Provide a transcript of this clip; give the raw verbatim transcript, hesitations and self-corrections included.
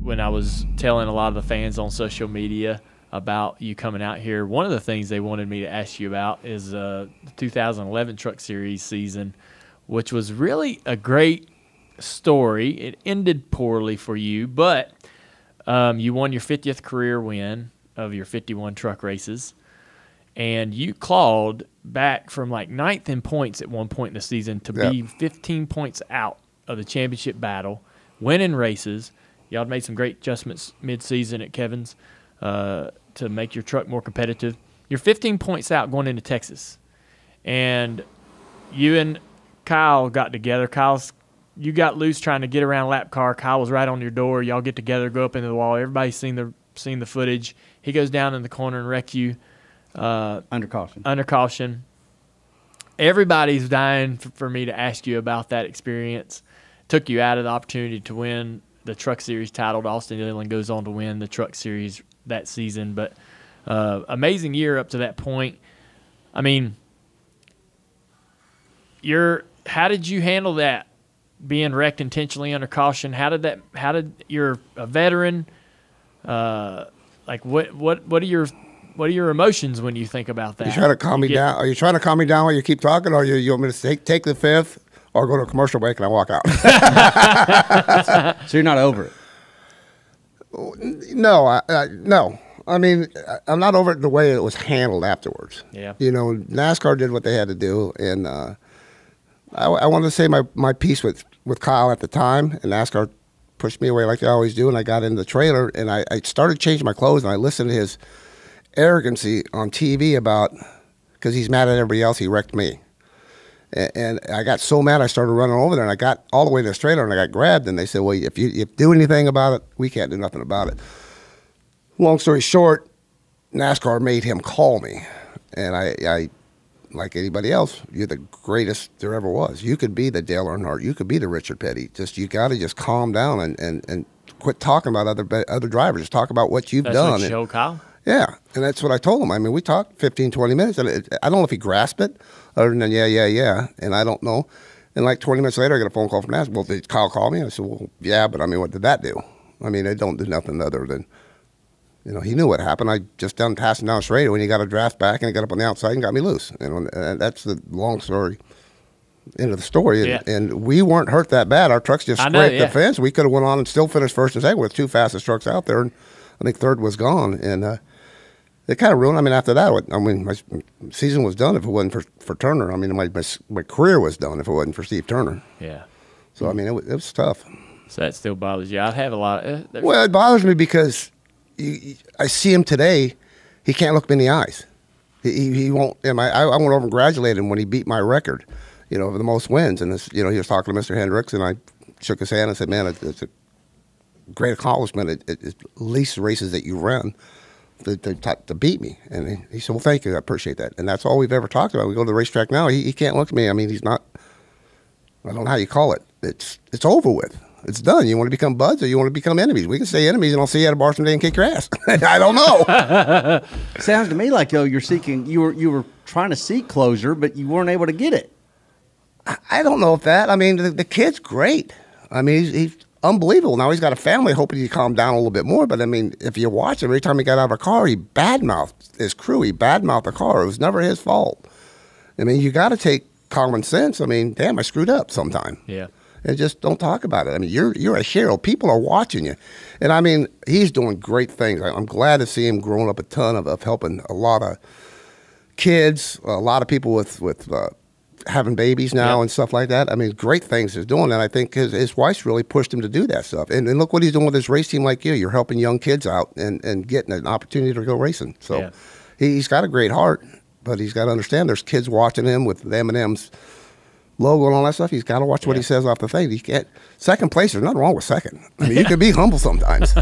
when I was telling a lot of the fans on social media about you coming out here, one of the things they wanted me to ask you about is uh, the two thousand eleven Truck Series season, which was really a great story. It ended poorly for you, but um, you won your fiftieth career win of your fifty-one truck races, and you clawed back from like ninth in points at one point in the season to yep. be fifteen points out of the championship battle, winning races. Y'all made some great adjustments mid-season at Kevin's uh, to make your truck more competitive. You're fifteen points out going into Texas, and you and Kyle got together. Kyle's you got loose trying to get around lap car. Kyle was right on your door. Y'all get together, go up into the wall. Everybody's seen the seen the footage. He goes down in the corner and wrecks you. Uh, under caution. Under caution. Everybody's dying for, for me to ask you about that experience. Took you out of the opportunity to win the Truck Series title. Austin Dillon goes on to win the Truck Series that season. But uh, amazing year up to that point. I mean, you're, how did you handle that? Being wrecked intentionally under caution. How did that? How did you're a veteran? Uh, like what? What? What are your? What are your emotions when you think about that? You trying to calm me get, down? Are you trying to calm me down while you keep talking, or you you want me to take take the fifth, or go to a commercial break and I walk out? So you're not over it? No, I, I, no. I mean, I'm not over it the way it was handled afterwards. Yeah. You know, NASCAR did what they had to do, and uh, I, I wanted to say my, my piece with, with Kyle at the time, and NASCAR pushed me away like they always do, and I got in the trailer, and I, I started changing my clothes, and I listened to his arrogancy on T V about, because he's mad at everybody else, he wrecked me. And, and I got so mad, I started running over there, and I got all the way to this trailer, and I got grabbed, and they said, well, if you, if you do anything about it, we can't do nothing about it. Long story short, NASCAR made him call me, and I, I like anybody else, you're the greatest there ever was. You could be the Dale Earnhardt. You could be the Richard Petty. Just you got to just calm down and, and, and quit talking about other other drivers. Just talk about what you've that's done. That's what showed Kyle? Yeah, and that's what I told him. I mean, we talked fifteen, twenty minutes, and it, I don't know if he grasped it other than yeah, yeah, yeah, and I don't know. And like twenty minutes later, I got a phone call from NASCAR. Well, did Kyle call me? And I said, well, yeah, but I mean, what did that do? I mean, it don't do nothing other than, you know, he knew what happened. I just done passing down straight when he got a draft back and he got up on the outside and got me loose. And, when, and that's the long story, end of the story. And, yeah. and we weren't hurt that bad. Our trucks just scraped I know, yeah. the fence. We could have went on and still finished first and second with two fastest trucks out there. And I think third was gone. And uh, it kind of ruined. I mean, after that, I mean, my season was done if it wasn't for, for Turner. I mean, my, my my career was done if it wasn't for Steve Turner. Yeah. So, mm-hmm. I mean, it, it was tough. So that still bothers you. I have a lot of uh, – Well, it bothers me because – I see him today, he can't look me in the eyes. He he won't. And I I went over and congratulated him when he beat my record, you know, for the most wins. And this, you know, he was talking to Mister Hendricks, and I shook his hand and said, "Man, it's a great accomplishment. It, it, it's at least races that you run to, to, to beat me." And he, he said, "Well, thank you. I appreciate that." And that's all we've ever talked about. We go to the racetrack now. He he can't look at me. I mean, he's not. I don't know how you call it. It's it's over with. It's done. You want to become buds or you want to become enemies? We can stay enemies and I'll see you at a bar someday and kick your ass. I don't know. Sounds to me like though you're seeking you were you were trying to seek closure, but you weren't able to get it. I don't know if that. I mean, the, the kid's great. I mean, he's, he's unbelievable. Now he's got a family, hoping he calmed down a little bit more. But I mean, if you watch him, every time he got out of a car, he badmouthed his crew. He badmouthed the car. It was never his fault. I mean, you got to take common sense. I mean, damn, I screwed up sometime. Yeah. And just don't talk about it. I mean, you're you're a hero. People are watching you. And, I mean, he's doing great things. I, I'm glad to see him growing up a ton of, of helping a lot of kids, a lot of people with, with uh, having babies now yeah. and stuff like that. I mean, great things he's doing. And I think his, his wife's really pushed him to do that stuff. And, and look what he's doing with his race team like you. You're helping young kids out and, and getting an opportunity to go racing. So yeah. he, he's got a great heart, but he's got to understand there's kids watching him with the M and M's. Logo and all that stuff. He's got to watch yeah. what he says off the thing. He can't second place. There's nothing wrong with second. I mean, yeah. you can be humble sometimes.